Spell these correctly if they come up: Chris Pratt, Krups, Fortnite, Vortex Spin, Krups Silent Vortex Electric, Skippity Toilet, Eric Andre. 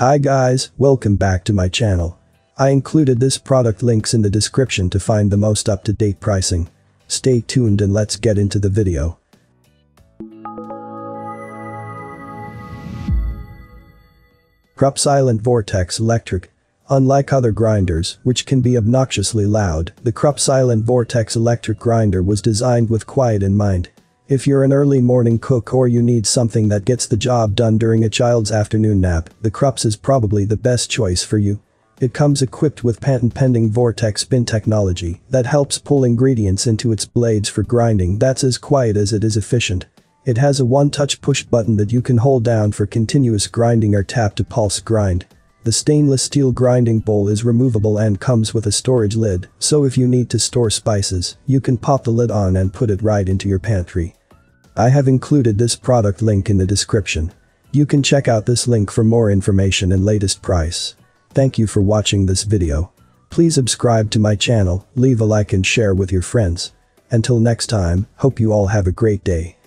Hi guys, welcome back to my channel. I included this product links in the description to find the most up-to-date pricing. Stay tuned and let's get into the video. Krups Silent Vortex Electric. Unlike other grinders, which can be obnoxiously loud, the Krups Silent Vortex Electric grinder was designed with quiet in mind. If you're an early morning cook or you need something that gets the job done during a child's afternoon nap, the Krups is probably the best choice for you. It comes equipped with patent-pending Vortex Spin technology that helps pull ingredients into its blades for grinding that's as quiet as it is efficient. It has a one-touch push button that you can hold down for continuous grinding or tap to pulse grind. The stainless steel grinding bowl is removable and comes with a storage lid, so if you need to store spices, you can pop the lid on and put it right into your pantry. I have included this product link in the description. You can check out this link for more information and latest price. Thank you for watching this video. Please subscribe to my channel, leave a like and share with your friends. Until next time, hope you all have a great day.